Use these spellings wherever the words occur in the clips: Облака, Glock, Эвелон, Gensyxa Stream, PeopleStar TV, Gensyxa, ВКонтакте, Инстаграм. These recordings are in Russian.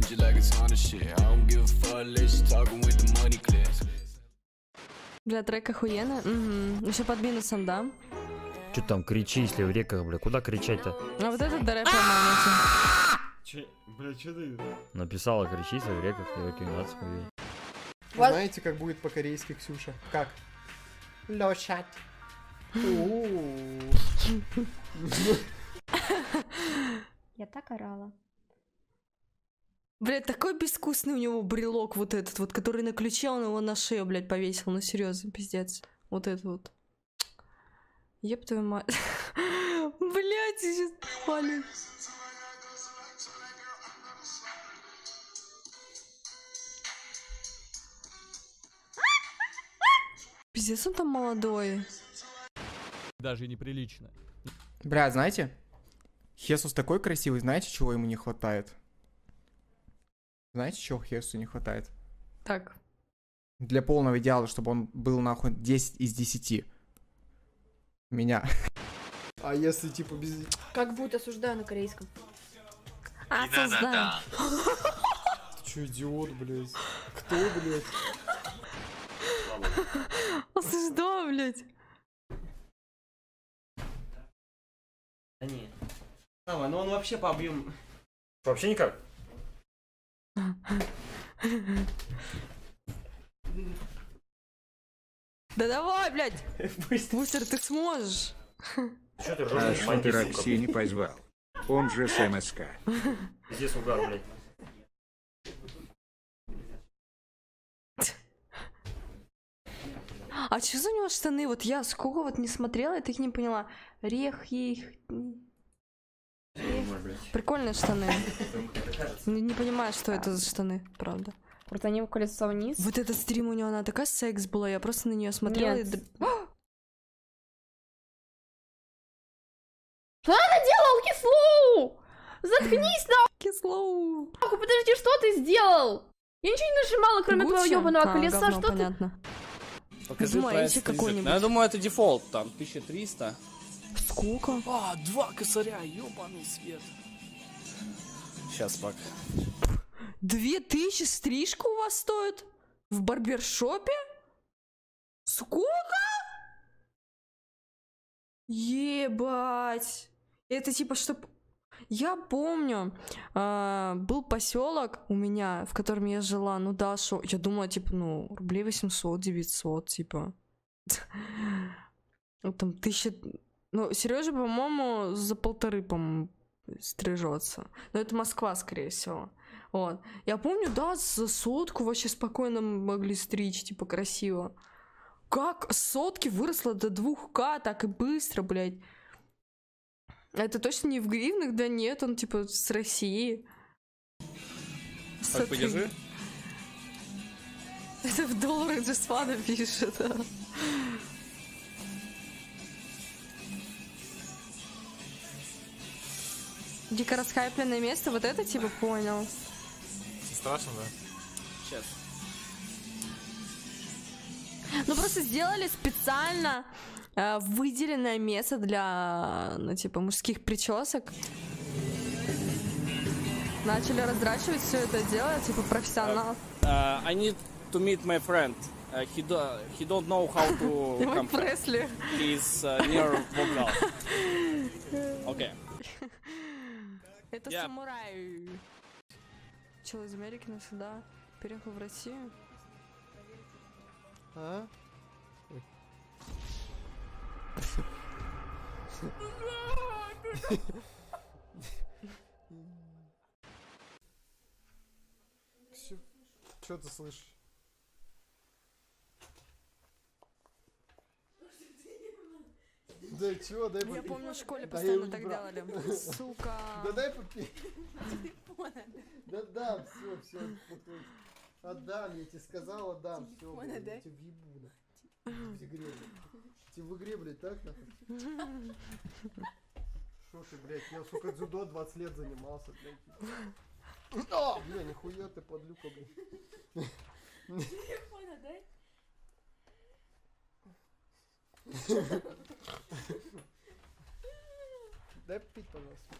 spend you like it's on a shit. I don't give a fuck unless you're talking with the money clips. Бля, трек охуенно. Угу. Еще под минусом, да? Че там кричи, если в реках, бля, куда кричать-то? А вот этот рэп, по-моему. Бля, че ты? Написала кричи, если в реках, я рекомендацию увидел. Знаете, как будет по-корейски, Ксюша? Как? Лошадь. Я так орала. Блядь, такой безвкусный у него брелок вот этот вот, который на ключе, он его на шею, блядь, повесил. Ну, серьезно, пиздец. Вот это вот. Еб твою мать. Блядь, я сейчас палец. Пиздец, он там молодой. Даже неприлично. Бля, знаете? Хесус такой красивый, знаете, чего ему не хватает? Знаете, чего Хесусу не хватает? Так. Для полного идеала, чтобы он был нахуй 10 из 10. Меня. А если типа без... Как будто осуждаю на корейском. Осуждаю. Ты чё, идиот, блядь? Кто, блядь? Осуждаю, блядь. Да не. Давай, ну он вообще по объему. Вообще никак. Да давай, блядь! Быстро ты сможешь. Что ты ржешь? А ты Рокси не позвал. Он же с МСК. Здесь угар, блядь. А чё за него штаны? Вот я сколько вот не смотрела, я их не поняла. Прикольные штаны. Не понимаю, что это за штаны, правда. Вот они колесо вниз. Вот этот стрим у него, она такая секс была, я просто на нее смотрела. Что она делала, Кислоу? Заткнись, нахуй, Кислоу. Подожди, что ты сделал? Я ничего не нажимала, кроме твоего ебаного колеса, что ты... Покажи прайс какой-нибудь. Я думаю, это дефолт, там 1300. Сколько? А, 2 косаря, ёбаный свет. Сейчас пока. 2000 стрижка у вас стоит? В барбершопе? Сколько? Ебать. Это типа, чтоб... Я помню, был поселок у меня, в котором я жила, ну да, шо, я думала, типа, ну, рублей 800, 900, типа, ну, там, 1000, ну, Сережа, по-моему, за 1,5, по-моему, стрижется, но это Москва, скорее всего, вот, я помню, да, за 100 вообще спокойно могли стричь, типа, красиво, как 100 выросло до 2К, так и быстро, блядь. Это точно не в гривнах, да нет, он типа с России. Так, подержи. Это в долларах Джесвана пишет. А. Дико расхайпленное место, вот это типа понял. Страшно, да? Сейчас. Ну просто сделали специально... выделенное место для, ну, типа, мужских причесок. Начали раздрачивать все это дело, типа, профессионал. I need to meet my friend. He don't know how to come. He's near Bogdan. Okay. Это самурай. Человек из Америки навсегда переехал в Россию. Что ты слышишь? Да чего, дай попить. Я помню, в школе постоянно так делали. Сука. Да дай попить. Да, все. Отдам, я тебе сказал, отдам. Все, я тебе въебу. В игре, блядь, так? Шо ты, блядь, я, сука, дзюдо 20 лет занимался, блядь. Бля, нихуя ты, подлюка, блядь. Телефона дай. Дай пить, пожалуйста.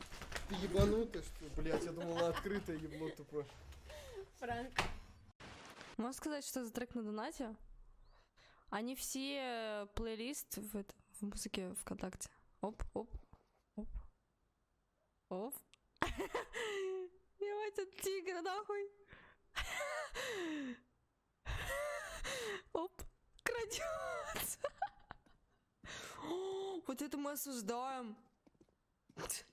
Ты ебанутая, что ли? Блядь, я думала, открытое ебло тупо. Франк. Можно сказать, что за трек на донате? Они все плейлист в музыке ВКонтакте. Оп, оп, оп. Оп. Не хватит тигра, нахуй. Оп. Крадется. Вот это мы осуждаем. Вот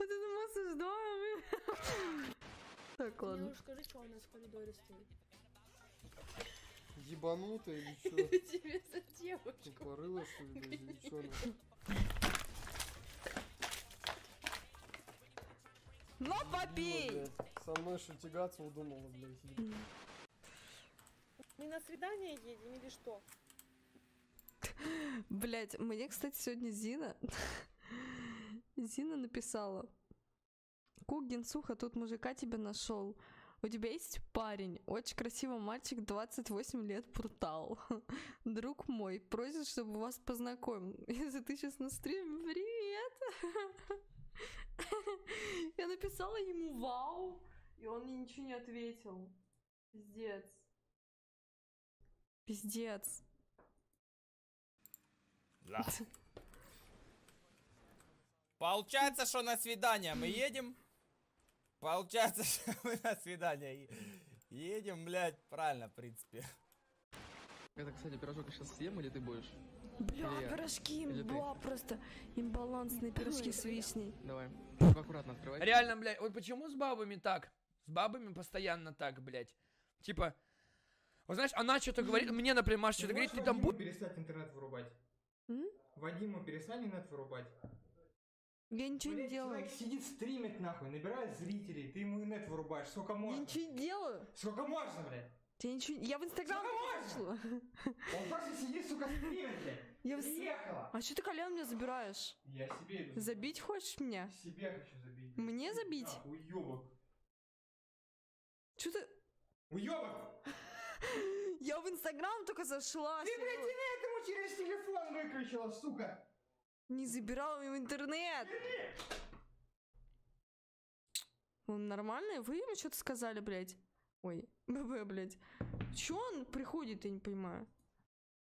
это мы осуждаем. Так, ладно. Скажи, что у нас в коридоре стоит. Ебанутая или что? Тебе за девушку. Ты порыла, что ли, или что? Ну, попей! Со мной шутигаться удумала, блядь. Не на свидание едем или что? Блять, мне, кстати, сегодня Зина написала: Ку, Генсуха, тут мужика тебя нашел. У тебя есть парень, очень красивый мальчик, 28 лет, портал. Друг мой, просит, чтобы вас познакомил. Если ты сейчас на стриме, привет! Я написала ему вау, и он мне ничего не ответил. Пиздец. Пиздец. Да. Получается, что на свидание мы едем. Получается, что мы на свидание едем, блядь, правильно, в принципе. Это, кстати, пирожок сейчас съем или ты будешь? Бля, пирожки имба, просто имбалансные пирожки с вишней. Давай, аккуратно открывай. Реально, блядь, вот почему с бабами так? С бабами постоянно так, блядь. Типа, вот знаешь, она что-то говорит, мне, например, Маша что-то говорит, ты там будешь... перестать интернет вырубать. Вадиму перестань интернет вырубать. Я ничего не делаю. Человек сидит, стримит, нахуй, набирает зрителей, ты ему интернет вырубаешь, сколько можно. Я ничего не делаю. Сколько можно, блядь? Я ничего... Я в Инстаграм пошла. Он просто сидит, сука, стримит, блядь. Я съехала. А что ты Колян меня забираешь? Я себе иду. Забить хочешь меня? Себе хочу забить. Мне забить? А, уёбок. Чё ты... Уёбок! Я в Инстаграм только зашла. Ты, блядь, этому через телефон выключила, сука. Не забирал его интернет. Он нормальный? Вы ему что-то сказали, блядь? Ой, ББ, блядь. Чё он приходит, я не понимаю.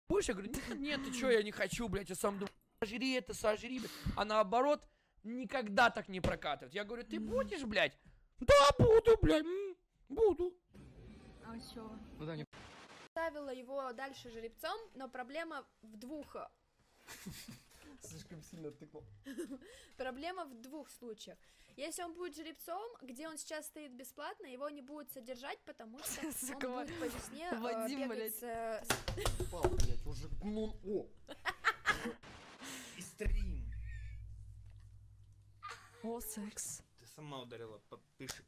Пусть я говорю, нет, ты чё, я не хочу, блядь, я сам думаю. Сожри это, сожри, блядь. А наоборот, никогда так не прокатывает. Я говорю, ты будешь, блядь? Да, буду, блядь, буду. А чё? Ну да, не... Ставила его дальше жеребцом, но проблема в двух. Слишком сильно тыкнул. Проблема в двух случаях. Если он будет жеребцом, где он сейчас стоит бесплатно, его не будут содержать, потому что он будет по весне бегать с... Упал, блядь, уже гнул. О! И стрим. О, секс. Ты сама ударила по пышек.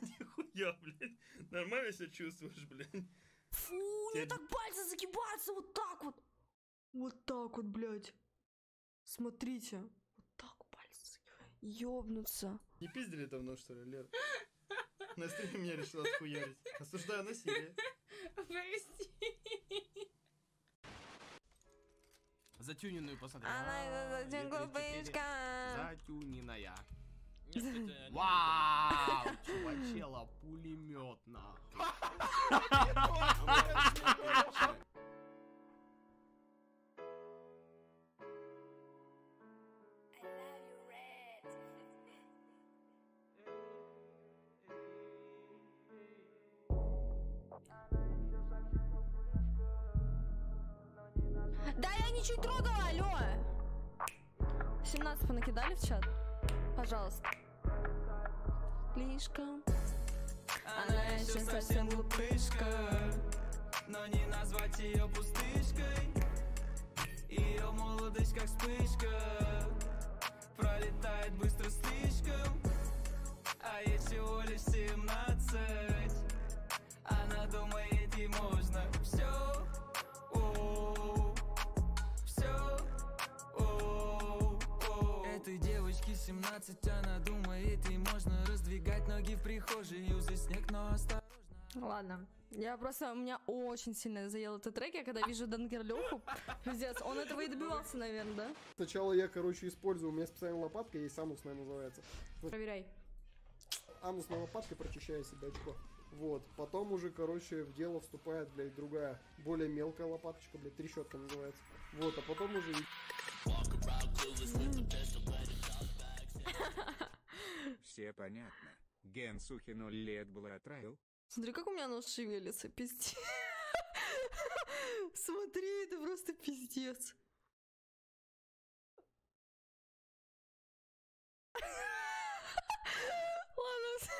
Нихуя, блядь. Нормально себя чувствуешь, блядь? Фу, у меня так пальцы загибаются вот так вот. Вот так вот, блядь. Смотрите. Вот так пальцы ёбнутся. Не пиздили давно, что ли, Лер? На стриме меня решила отхуярить. Осуждаю насилие. Прости. Затюненную посмотри. Она глупышка. Затюненная. Вау, чувачела пулемётно. Да я ничего не трогала, алло! 17 понакидали в чат? Пожалуйста. Лишка. Она еще совсем глупышка, но не назвать ее пустышкой. Ее молодость как вспышка, пролетает быстро слишком. А ей всего лишь 17. Она думает, ей можно все. Девочки 17, она думает, и можно раздвигать ноги в прихожей, юзать снег, но осторожно. Ладно. Я просто, у меня очень сильно заел этот трек, я когда вижу Дангерлёху, пиздец, он этого и добивался, наверное, да? Сначала я, короче, использую, у меня специальная лопатка, есть анус, наверное, называется. Проверяй. Анус на лопатке, прочищаю себе очко. Вот, потом уже, короче, в дело вступает, блядь, другая, более мелкая лопаточка, блядь, трещотка называется. Вот, а потом уже... Все понятно. Генсухе 0 лет было отравил. Смотри, как у меня нос шевелится, пиздец. Смотри, это просто пиздец.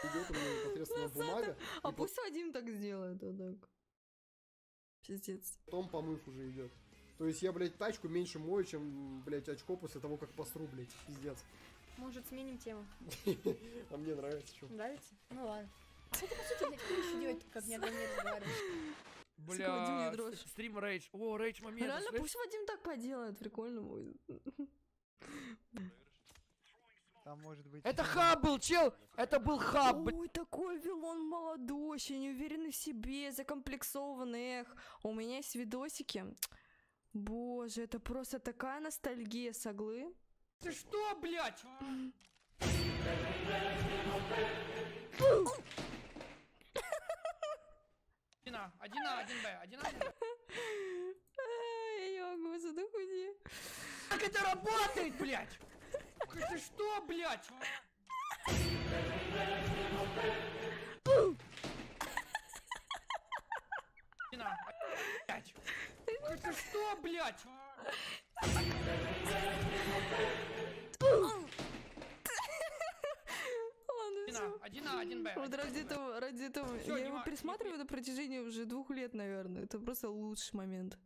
Идет у меня непосредственно бумага. А пусть Вадим так сделает, вот так. Пиздец. Потом помыв уже идет. То есть я, блядь, тачку меньше мою, чем, блядь, очко после того, как посру, блядь, пиздец. Может, сменим тему? А мне нравится, что. Нравится? Ну ладно. Это, по сути, блядь, кто еще делает, как мне обо мне разговариваешь? Бля, стрим рейдж. О, рейдж момент. Реально, пусть Вадим так поделает, прикольно будет. Там может быть... Это хаб был, чел! Это был хаб! Ой, такой Эвелон молодощий, неуверенный в себе, закомплексованный, эх. У меня есть видосики. Боже, это просто такая ностальгия с Аглы. Ты что, блядь? Один Б. Я не могу, задохуди. Как это работает, блядь? Ты что, блядь? Ты что, блядь? Один Б. Вот ради этого. Я его пересматриваю на протяжении уже 2 лет, наверное. Это просто лучший момент.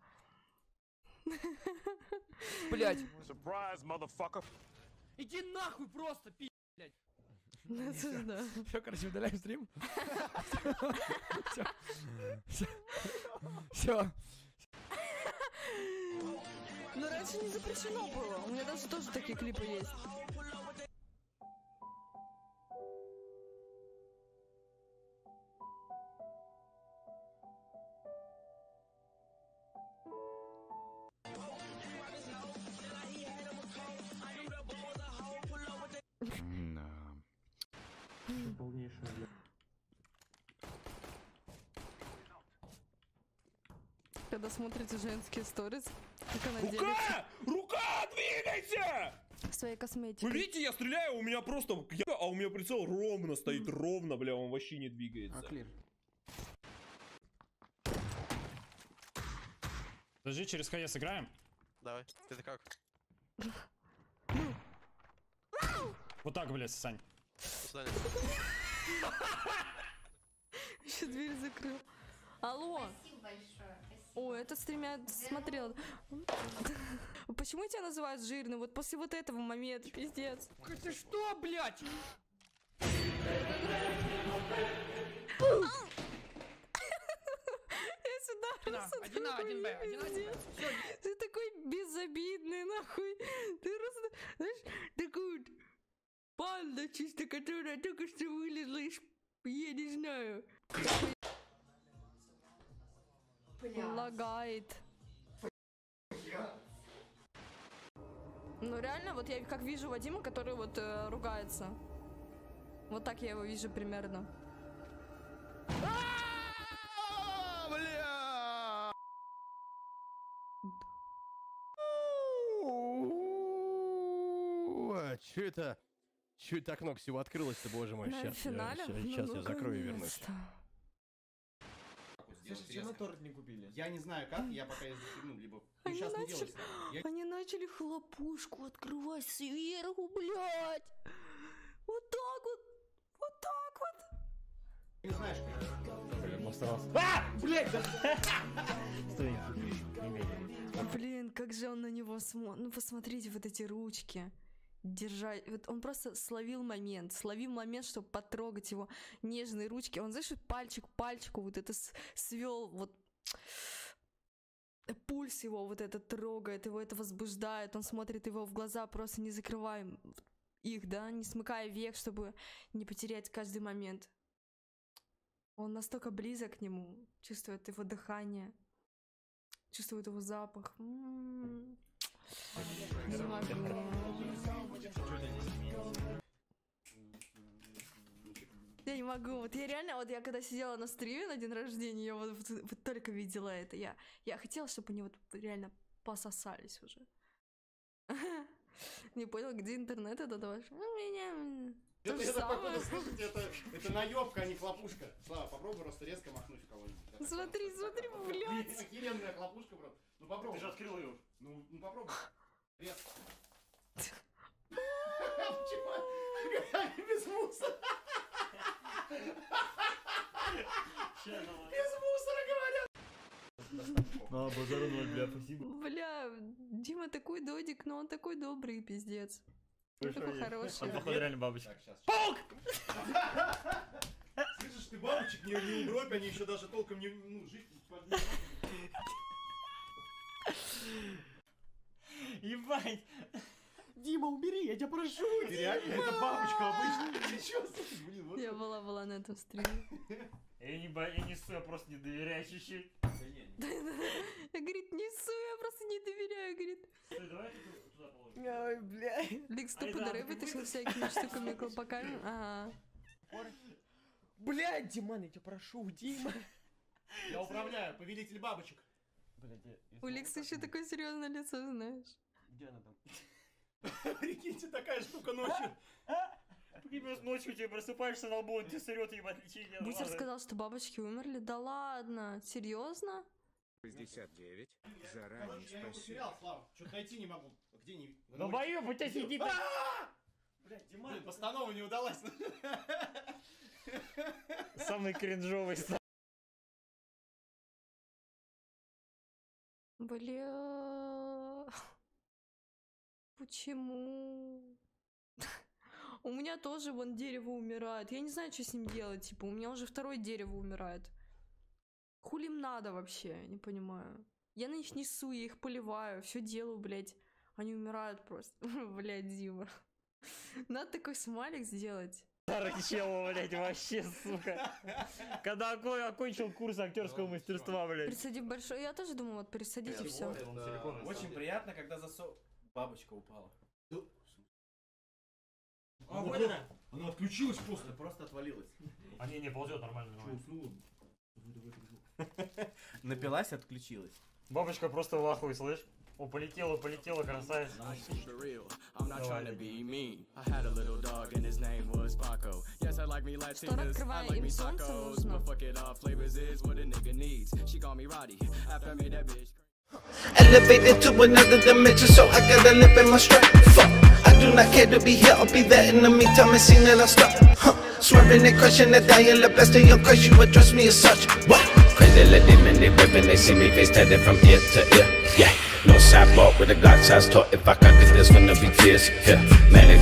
Блядь. Иди нахуй просто, пи***, блядь. Все, короче, удаляем стрим. Все. Ну раньше не запрещено было. У меня даже тоже такие клипы есть. Когда смотрите женские сторис, рука! Рука, двигайся! Своей косметикой. Вы видите, я стреляю, у меня просто... А у меня прицел ровно стоит, ровно, бля, он вообще не двигается. Подожди, через ХЕ сыграем? Давай, ты как? Вот так, блядь, Сань. Еще дверь закрыл. Алло. Спасибо большое. О, этот стример смотрел. Почему тебя называют жирным? Вот после вот этого момента, пиздец. Ты что, блядь? Я сюда. Один Б. Ты такой безобидный, нахуй. Ты просто, знаешь, такой панда чисто, которая только что вылезла из... Я не знаю. Лагает. Ну реально, вот я как вижу Вадима, который вот ругается. Вот так я его вижу примерно. Бля! Че это? Че так много всего открылось-то, боже мой, сейчас. Сейчас я закрою и вернусь. Торт не купили. Я не знаю как, я пока я застегну, либо... Они, ну, начали... Они начали хлопушку открывать сверху, блядь. Вот так вот. Вот так вот. Не знаешь, как... А! Блядь! Стой, блин, как же он на него смотрит. Ну, посмотрите, вот эти ручки. Держать. Вот он просто словил момент, чтобы потрогать его нежные ручки. Он, знаешь, пальчик к пальчику вот это свел, вот пульс его вот это трогает, его это возбуждает. Он смотрит его в глаза, просто не закрывая их, да, не смыкая век, чтобы не потерять каждый момент. Он настолько близок к нему, чувствует его дыхание, чувствует его запах. Я не могу, вот я реально, вот я когда сидела на стриме на день рождения, я вот только видела это, я хотела, чтобы они вот реально пососались уже. Не понял, где интернет этот ваш? Ну, меня... Это наёбка, а не хлопушка. Слава, попробуй просто резко махнуть в кого-нибудь. Смотри, смотри, блядь. Охеренная хлопушка, брат. Ну попробуй. Ты же открыл её. Ну попробуй. Резко. Почему? Без мусора. Без мусора, говорят. А, базарной, бля, спасибо. Бля, Дима такой додик, но он такой добрый, пиздец. Он такой хороший. Он походу реально бабочка. Паук! Слышишь, ты бабочек не угробь, они еще даже толком не... Ну, жить... Ебать! Дима, убери, я тебя прошу! Реально, это бабочка обычная. Я была на этом стриме. Я не сую, я просто не доверяю чуть-чуть. Я, говорит, не сую, я просто не доверяю, говорит. Стой, давай ты туда положим. Ой, блядь. Ликс тупо вытащил всякими штуками, колпаками. Ага. Блядь, Диман, я тебя прошу, Дима. Я управляю, повелитель бабочек. У Ликса еще такое серьезное лицо, знаешь. Где она там? Прикиньте, такая штука ночью. Прикинь, ночью тебе просыпаешься на лбу, ты сырет, ебать, лечение. Бутер сказал, что бабочки умерли. Да ладно, серьезно? 69. Заранее спасибо. Я его потерял, Слава. Что-то найти не могу. Где не... Да боюсь, у тебя сидит... Блядь, Дима, постанова не удалась. Самый кринжовый. Бля... Почему? У меня тоже вон дерево умирает. Я не знаю, что с ним делать. Типа, у меня уже второе дерево умирает. Хули им надо вообще? Не понимаю. Я на них несу, я их поливаю. Все делаю, блядь. Они умирают просто. Блядь, Дима. Надо такой смайлик сделать. Старый чел, блядь, вообще, сука. Когда окончил курс актерского мастерства, блядь. Присадив большой. Я тоже думала, вот, присадить и все. Очень приятно, когда засов... Бабочка упала. А, вот она! Она отключилась просто. Она просто отвалилась. А не, ползет нормально. Че, уснула? Напилась, отключилась. Бабочка просто в ахуе, слышь? О, полетела, красавица. Что открывая им солнце нужно? Elevated to another dimension, so I gotta live in my strength. Fuck, I do not care to be here, I'll be there in the meantime. I seen that I stop. Swerving and crushing that dying, the best of your crush, you address me as such. What? Crazy little demon, they whipping, they see me face tatted from ear to ear. Yeah, no sidewalk with a Glock size talk. If I could get this, gonna be tears. Yeah, man.